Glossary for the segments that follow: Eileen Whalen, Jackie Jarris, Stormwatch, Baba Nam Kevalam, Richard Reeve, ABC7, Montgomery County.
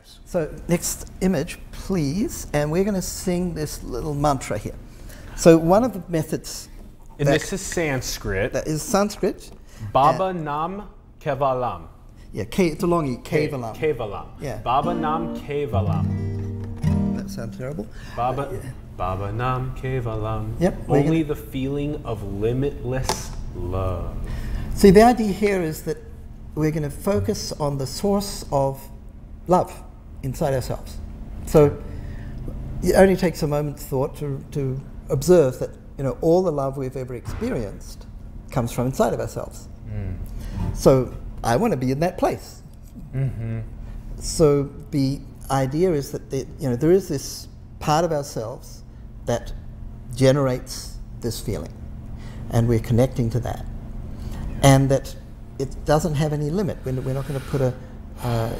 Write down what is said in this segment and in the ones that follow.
Yes. So next image, please. And we're going to sing this little mantra here. So one of the methods. And this is Sanskrit. That is Sanskrit. Baba Nam Kevalam. Yeah, it's a long E. Kevalam. Kevalam. Yeah. Baba Nam Kevalam. That sounds terrible. Baba. Yeah. Baba Nam Kevalam. Yep. Only the feeling of limitless love. See, the idea here is that we're going to focus on the source of love inside ourselves. So it only takes a moment's thought to observe that, you know, all the love we've ever experienced comes from inside of ourselves. Mm. So I want to be in that place. Mm-hmm. So the idea is that there is this part of ourselves that generates this feeling, and we're connecting to that, and that it doesn't have any limit. We're not going to put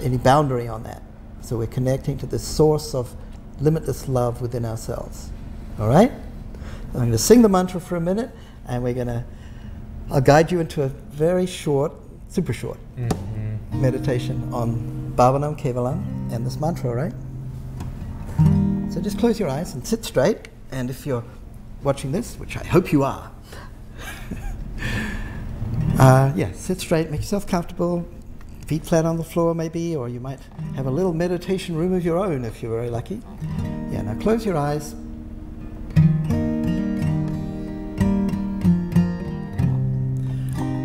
any boundary on that. So we're connecting to the source of limitless love within ourselves. All right? I'm going to sing the mantra for a minute, and we're going to, I'll guide you into a very short, super short meditation on Baba Nam Kevalam and this mantra, all right? So just close your eyes and sit straight. And if you're watching this, which I hope you are, sit straight, make yourself comfortable, feet flat on the floor maybe, or you might have a little meditation room of your own if you're very lucky. Yeah, now close your eyes.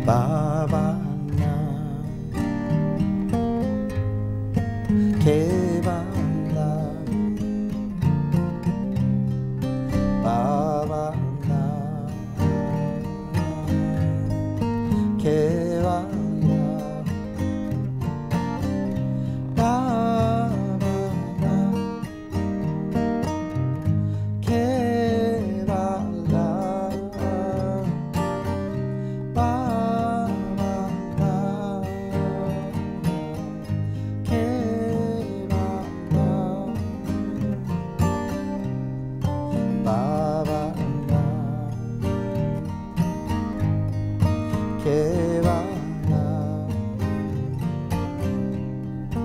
Baba Nam Kevalam, Baba Nam Kevalam, Baba Nam Kevalam, Baba Nam Kevalam, Baba Nam Kevalam. Baba Nam Kevalam,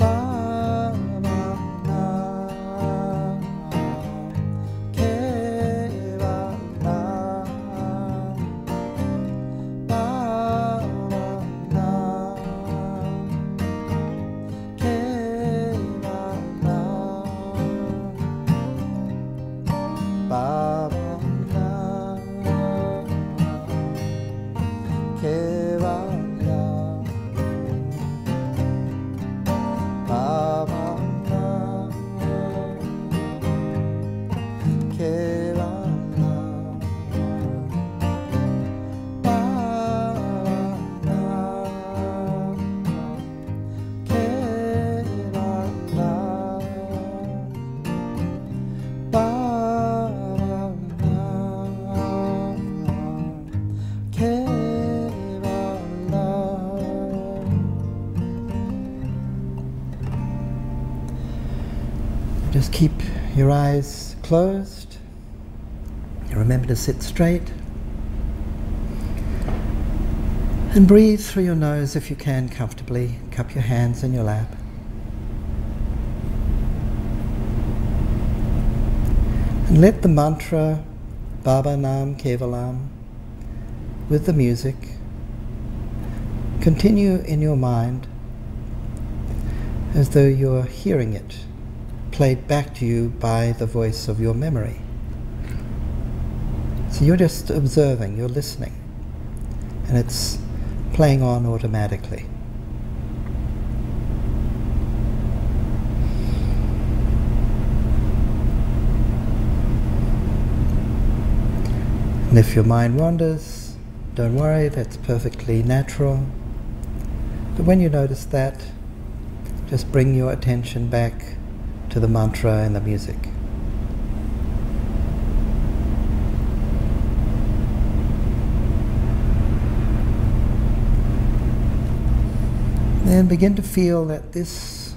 Baba Nam Kevalam, Baba Nam Kevalam. Baba Nam Kevalam, Baba Nam Kevalam, Baba Nam Kevalam, Baba Nam Kevalam. Just keep your eyes closed. You remember to sit straight. And breathe through your nose if you can comfortably. Cup your hands in your lap. And let the mantra Baba Nam Kevalam with the music continue in your mind as though you're hearing it played back to you by the voice of your memory. So you're just observing, you're listening, and it's playing on automatically. And if your mind wanders, don't worry, that's perfectly natural. But when you notice that, just bring your attention back to the mantra and the music. Then begin to feel that this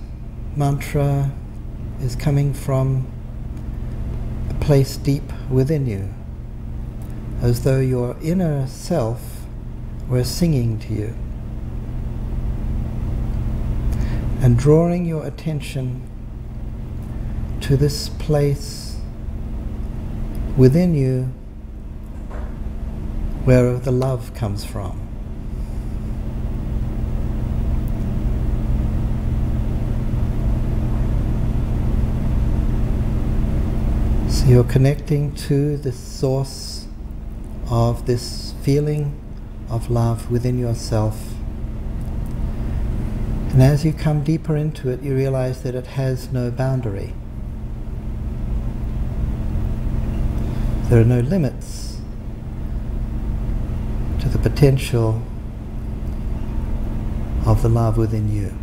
mantra is coming from a place deep within you, as though your inner self were singing to you, and drawing your attention to this place within you where the love comes from. So you're connecting to the source of this feeling of love within yourself. And as you come deeper into it, you realize that it has no boundary. There are no limits to the potential of the love within you.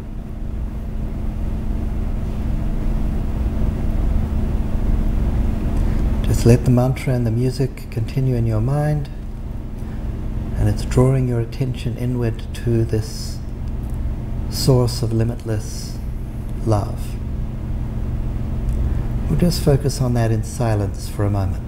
Just let the mantra and the music continue in your mind, and it's drawing your attention inward to this source of limitless love. We'll just focus on that in silence for a moment.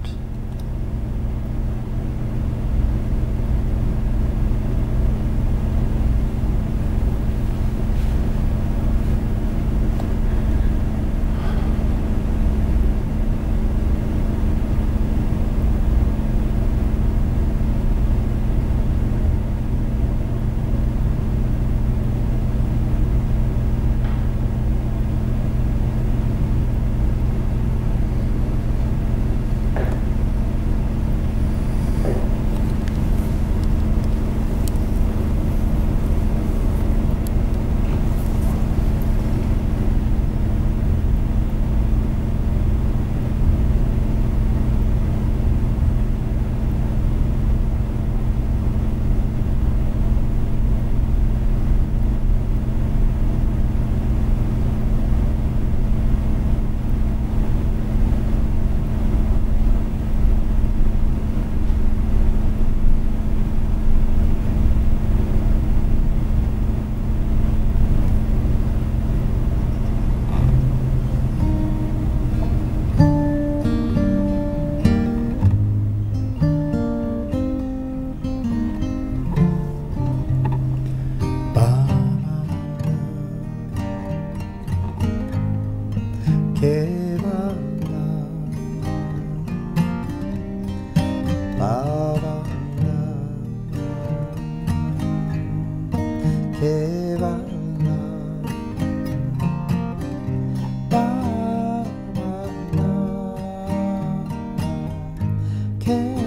Baba Nam Kevalam, Baba Nam Kevalam, Baba Nam Kevalam.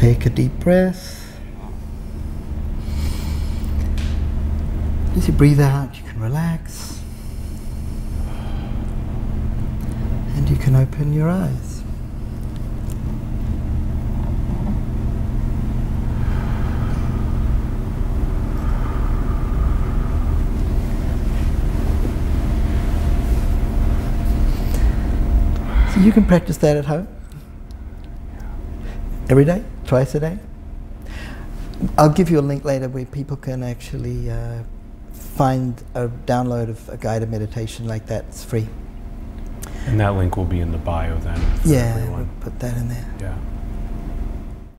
Take a deep breath. As you breathe out, you can relax and you can open your eyes. So you can practice that at home every day, twice a day. I'll give you a link later where people can actually find a download of a guided meditation like that. It's free. And that link will be in the bio then. Yeah, we'll put that in.